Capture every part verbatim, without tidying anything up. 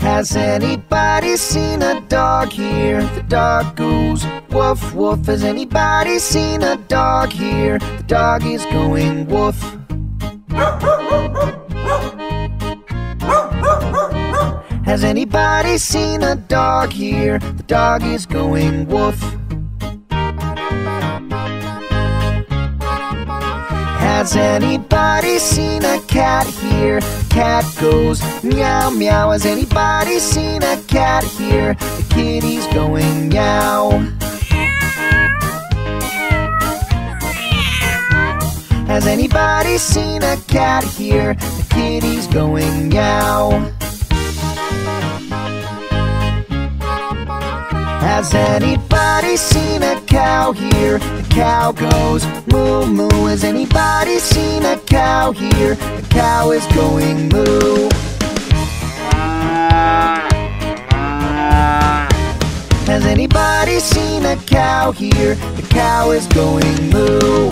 Has anybody seen a dog here? The dog goes woof woof. Has anybody seen a dog here? The dog is going woof. Has anybody seen a dog here? The dog is going woof. Has anybody seen a cat here? The cat goes meow meow. Has anybody seen a cat here? The kitty's going meow. Has anybody seen a cat here? The kitty's going meow. Has anybody seen a cow here? The cow goes moo moo. Has anybody seen a cow here? The cow is going moo. Has anybody seen a cow here? The cow is going moo.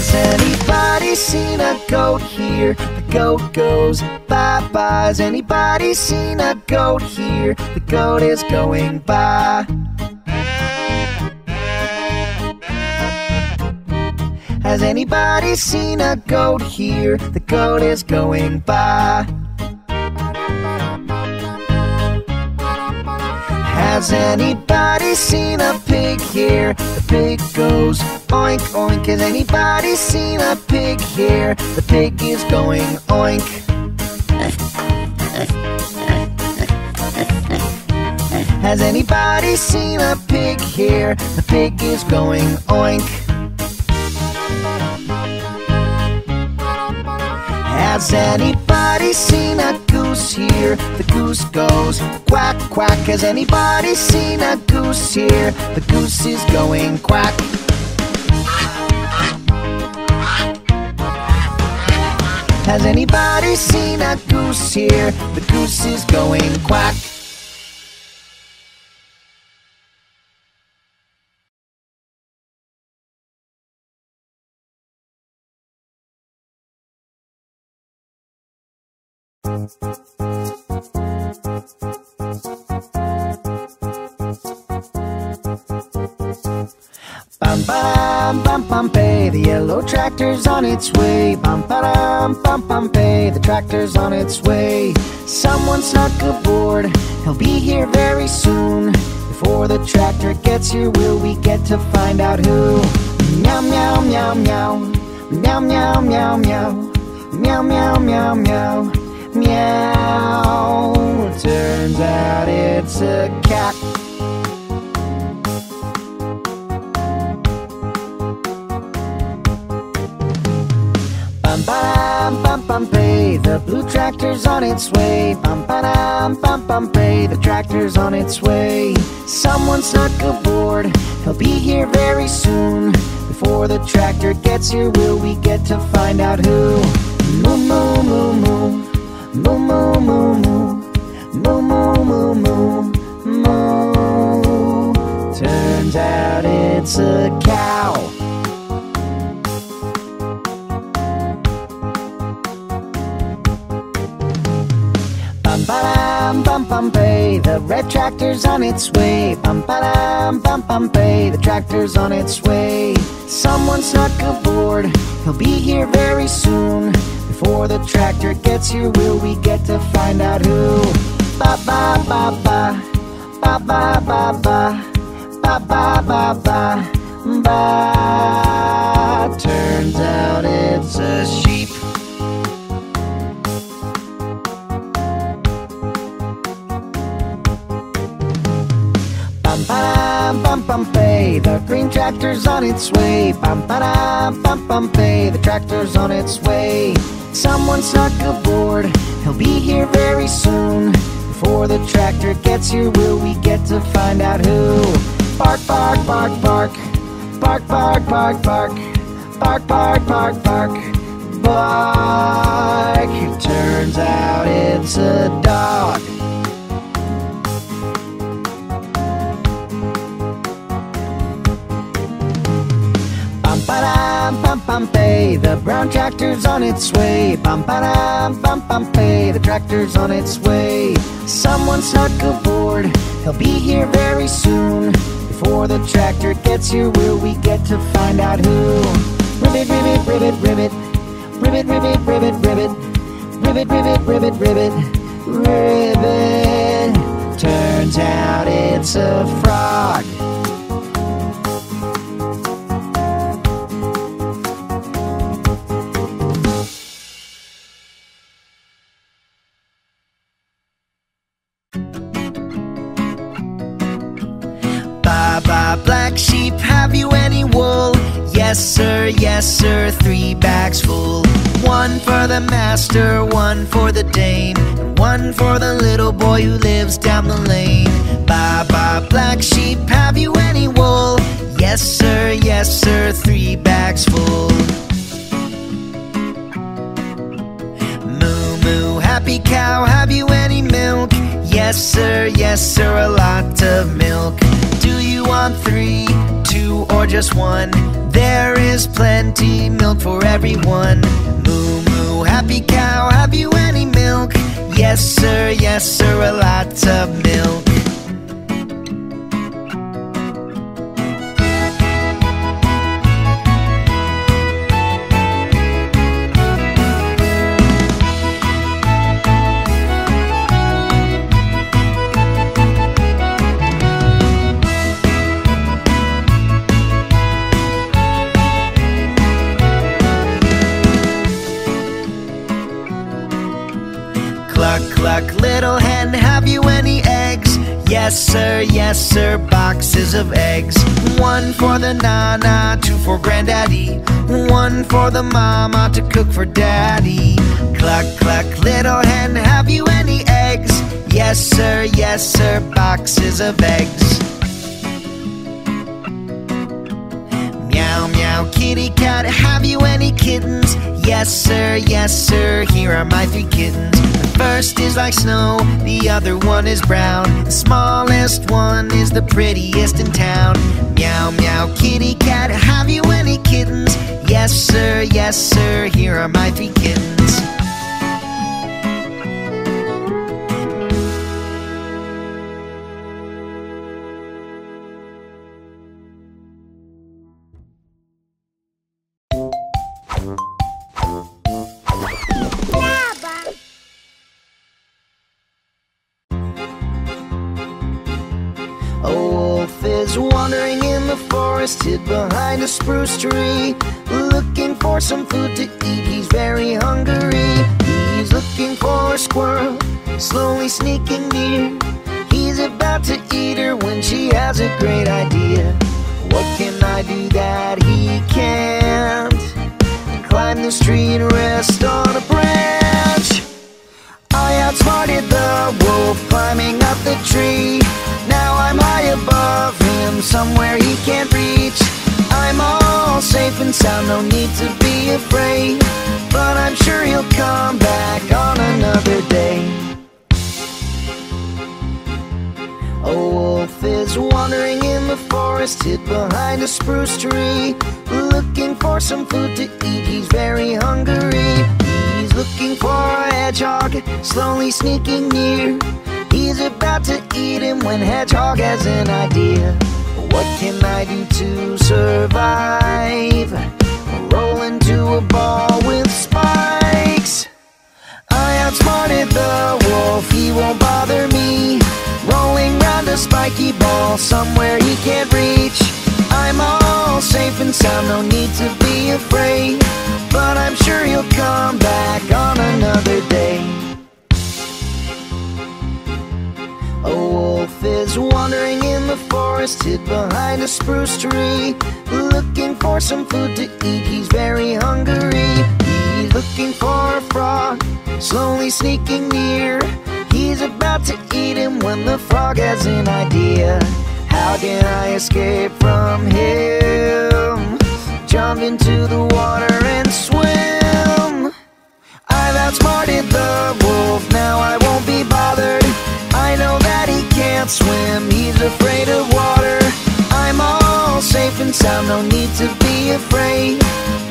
Has anybody seen a goat here? The goat goes bye-bye. Has anybody seen a goat here? The goat is going bye. Has anybody seen a goat here? The goat is going bye. Has anybody seen a pig here? The pig goes oink oink. Has anybody seen a pig here? The pig is going oink. Has anybody seen a pig here? The pig is going oink. Has anybody seen a goose here? The goose goes quack quack. Has anybody seen a goose here? The goose is going quack. Has anybody seen a goose here? The goose is going quack. Bum bum bum bum pay, the yellow tractor's on its way. Bum bum bum bum pay, the tractor's on its way. Someone snuck aboard, he'll be here very soon. Before the tractor gets here, will we get to find out who? Meow meow meow meow, meow meow meow meow, meow meow meow meow, meow. Turns out it's a cat. Bum ba-dum, bum bum pay, the blue tractor's on its way. Bum ba-dum, bum bum pay, the tractor's on its way. Someone snuck aboard, he'll be here very soon. Before the tractor gets here, will we get to find out who? Moo moo moo moo, moo moo moo moo, moo moo moo moo, moo. Turns out it's a cow. Bum ba-dum, bum bum bay, the red tractor's on its way. Bum ba-dum, bum bum bay, the tractor's on its way. Someone snuck aboard, he'll be here very soon. Before the tractor gets here, will we get to find out who? Ba ba ba ba, ba ba ba ba, ba ba ba ba, ba. Turns out it's a sheep. Bum ba bum bum pay, the green tractor's on its way. Bum ba bum bum pay, the tractor's on its way. Someone snuck aboard, he'll be here very soon. before the tractor gets here, will we get to find out who? Bark, bark, bark, bark. Bark, bark, bark, bark. Bark, bark, bark, bark. Bark. It turns out it's a dog. Bum bum bum pay, the brown tractor's on its way. Bum bum bum bum pay, the tractor's on its way. Someone snuck aboard, he'll be here very soon. Before the tractor gets here, will we get to find out who? Ribbit, ribbit, ribbit, ribbit. Ribbit, ribbit, ribbit, ribbit. Ribbit, ribbit, ribbit, ribbit. Ribbit. Turns out it's a frog. Black sheep, have you any wool? Yes sir, yes sir, three bags full. One for the master, one for the dame, and one for the little boy who lives down the lane. Baa baa, black sheep, have you any wool? Yes sir, yes sir, three bags full. Moo moo, happy cow, have you any milk? Yes sir, yes sir, a lot of milk. Do you want three, two, or just one? There is plenty milk for everyone. Moo moo, happy cow, have you any milk? Yes sir, yes sir, a lot of milk. Cluck, little hen, have you any eggs? Yes sir, yes sir, boxes of eggs. One for the nana, two for granddaddy, one for the mama to cook for daddy. Cluck, cluck, little hen, have you any eggs? Yes sir, yes sir, boxes of eggs. Meow, meow, kitty cat, have you any kittens? Yes sir, yes sir, here are my three kittens. The first is like snow, the other one is brown, the smallest one is the prettiest in town. Meow, meow, kitty cat, have you any kittens? Yes sir, yes sir, here are my three kittens. Wandering in the forest, hid behind a spruce tree, looking for some food to eat, he's very hungry. He's looking for a squirrel, slowly sneaking near. He's about to eat her when she has a great idea. What can I do that he can't? Climb this tree and rest on a branch. I outsmarted the wolf, climbing up the tree. Now I'm high above him, somewhere he can't reach. I'm all safe and sound, no need to be afraid, but I'm sure he'll come back on another day. A wolf is wandering in the forest, hid behind a spruce tree, looking for some food to eat, he's very hungry. He's looking for a hedgehog, slowly sneaking near. He's about to eat him when hedgehog has an idea. What can I do to survive? Roll into a ball with spikes. I outsmarted the wolf, he won't bother me. Rolling round a spiky ball, somewhere he can't reach. I'm all safe and sound, no need to be afraid, but I'm sure he'll come back on another day. A wolf is wandering in the forest, hid behind a spruce tree, looking for some food to eat, he's very hungry. He's looking for a frog, slowly sneaking near. He he's about to eat him when the frog has an idea. How can I escape from him? Jump into the water and swim. I've outsmarted the wolf, now I won't be bothered. I know that he can't swim, he's afraid of water. I'm all safe and sound, no need to be afraid.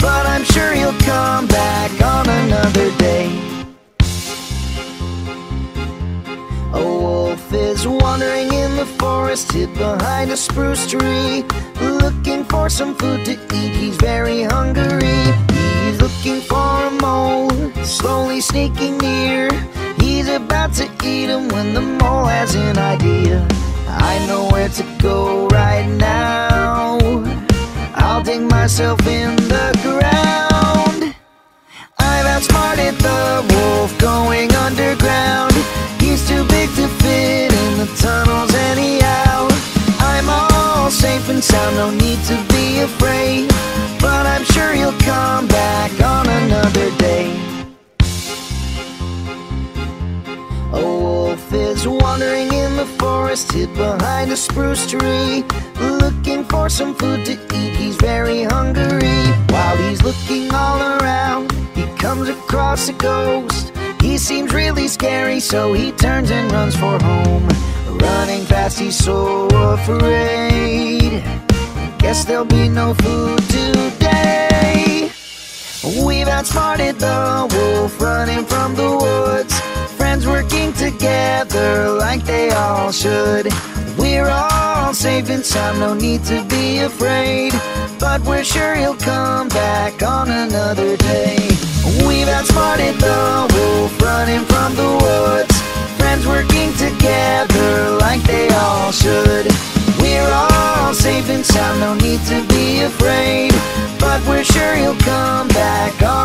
But I'm sure he'll come back on another day. A wolf is wandering in the forest, hid behind a spruce tree, looking for some food to eat, he's very hungry. He's looking for a mole, slowly sneaking near. He's about to eat him when the mole has an idea. I know where to go right now, I'll dig myself in the ground. I've outsmarted the wolf, going underground. He's too big to fit in the tunnels anyhow. I'm all safe and sound, no need to be afraid. But I'm sure he'll come back on another day. A wolf is wandering in the forest, hid behind a spruce tree, looking for some food to eat, he's very hungry. While he's looking all around, he comes across a ghost. He seems really scary, so he turns and runs for home. Running fast, he's so afraid. Guess there'll be no food today. We've outsmarted the wolf, running from the woods. Friends working together like they all should. We're all safe and sound, no need to be afraid. But we're sure he'll come back on another day. We've outsmarted the wolf, running from the woods. Friends working together like they all should. We're all safe and sound, no need to be afraid. But we're sure he'll come back on